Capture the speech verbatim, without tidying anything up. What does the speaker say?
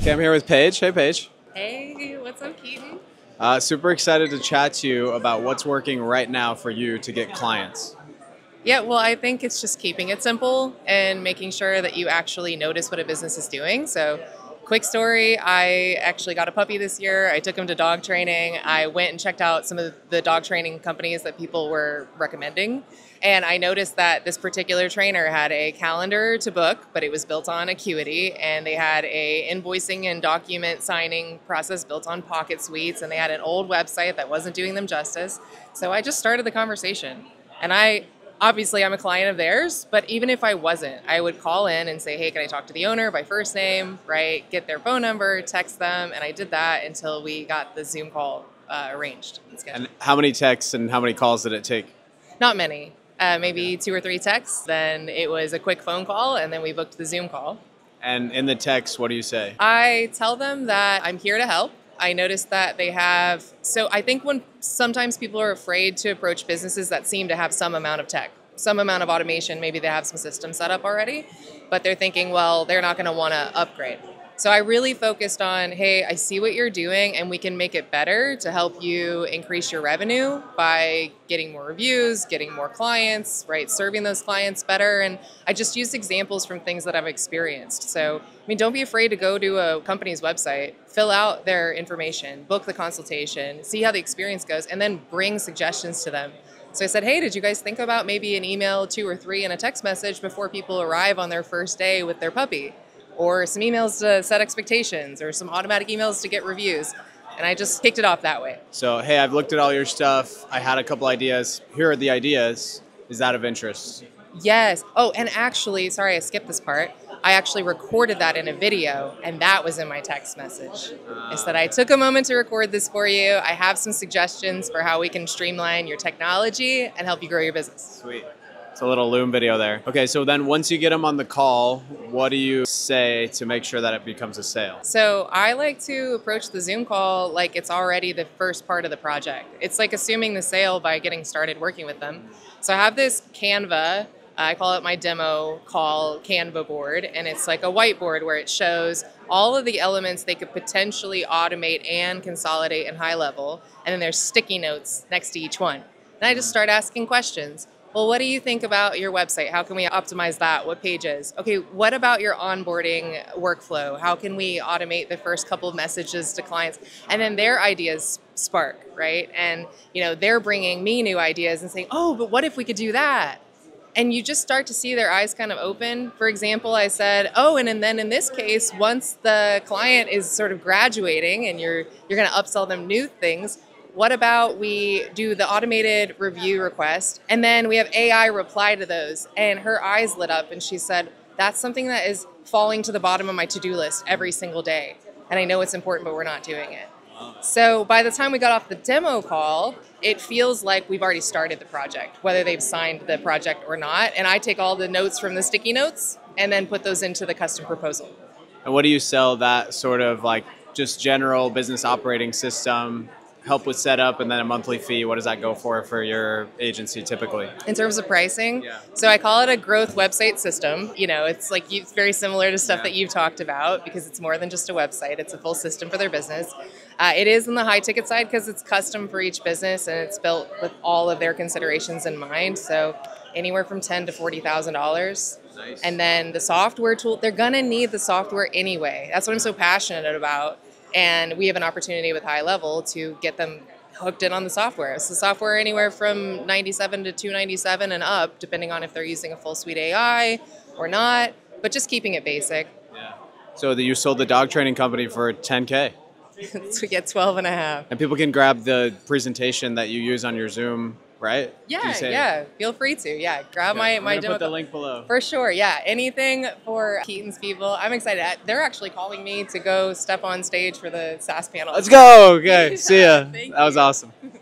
Okay, I'm here with Paige. Hey, Paige. Hey, what's up, Keaton? Uh, super excited to chat to you about what's working right now for you to get clients. Yeah, well, I think it's just keeping it simple and making sure that you actually notice what a business is doing. So, quick story, I actually got a puppy this year. I took him to dog training. I went and checked out some of the dog training companies that people were recommending. And I noticed that this particular trainer had a calendar to book, but it was built on Acuity, and they had a invoicing and document signing process built on PocketSuite, and they had an old website that wasn't doing them justice. So I just started the conversation, and I obviously I'm a client of theirs, but even if I wasn't, I would call in and say, hey, can I talk to the owner by first name, right? Get their phone number, text them, and I did that until we got the Zoom call uh, arranged. And how many texts and how many calls did it take? Not many. Uh, maybe two or three texts, then it was a quick phone call, and then we booked the Zoom call. And in the text, what do you say? I tell them that I'm here to help. I noticed that they have, so I think when sometimes people are afraid to approach businesses that seem to have some amount of tech, some amount of automation, maybe they have some system set up already, but they're thinking, well, they're not going to want to upgrade. So I really focused on, hey, I see what you're doing and we can make it better to help you increase your revenue by getting more reviews, getting more clients, right? Serving those clients better. And I just used examples from things that I've experienced. So, I mean, don't be afraid to go to a company's website, fill out their information, book the consultation, see how the experience goes, and then bring suggestions to them. So I said, hey, did you guys think about maybe an email, two or three, and a text message before people arrive on their first day with their puppy? Or some emails to set expectations, or some automatic emails to get reviews. And I just kicked it off that way. So, hey, I've looked at all your stuff. I had a couple ideas. Here are the ideas. Is that of interest? Yes. Oh, and actually, sorry, I skipped this part. I actually recorded that in a video, and that was in my text message. Uh, I said, I took a moment to record this for you. I have some suggestions for how we can streamline your technology and help you grow your business. Sweet. It's a little Loom video there. Okay, so then once you get them on the call, what do you say to make sure that it becomes a sale? So I like to approach the Zoom call like it's already the first part of the project. It's like assuming the sale by getting started working with them. So I have this Canva, I call it my demo call Canva board, and it's like a whiteboard where it shows all of the elements they could potentially automate and consolidate in HighLevel, and then there's sticky notes next to each one. And I just start asking questions. Well, what do you think about your website? How can we optimize that? What pages? Okay, what about your onboarding workflow? How can we automate the first couple of messages to clients? And then their ideas spark, right? And you know, they're bringing me new ideas and saying, oh, but what if we could do that? And you just start to see their eyes kind of open. For example, I said, oh, and, and then in this case, once the client is sort of graduating and you're, you're gonna upsell them new things, what about we do the automated review request, and then we have A I reply to those? And her eyes lit up, and she said, that's something that is falling to the bottom of my to-do list every single day. And I know it's important, but we're not doing it. So by the time we got off the demo call, it feels like we've already started the project, whether they've signed the project or not. And I take all the notes from the sticky notes and then put those into the custom proposal. And what do you sell? That sort of like just general business operating system, help with setup, and then a monthly fee. What does that go for for your agency typically? In terms of pricing? Yeah. So I call it a growth website system. You know, it's like you, it's very similar to stuff yeah. that you've talked about, because it's more than just a website. It's a full system for their business. Uh, it is on the high ticket side because it's custom for each business and it's built with all of their considerations in mind. So anywhere from ten thousand dollars to forty thousand dollars. Nice. And then the software tool, they're going to need the software anyway. That's what I'm so passionate about. And we have an opportunity with HighLevel to get them hooked in on the software. So software anywhere from ninety-seven to two ninety-seven and up, depending on if they're using a full suite A I or not, but just keeping it basic. Yeah. So that you sold the dog training company for ten K. So we get twelve and a half. And people can grab the presentation that you use on your Zoom, right? Yeah, yeah. Feel free to. Yeah, grab yeah. my I'm my demo. Put the link below. For sure. Yeah, anything for Keaton's people. I'm excited. They're actually calling me to go step on stage for the SaaS panel. Let's go. Okay. See ya. That was awesome.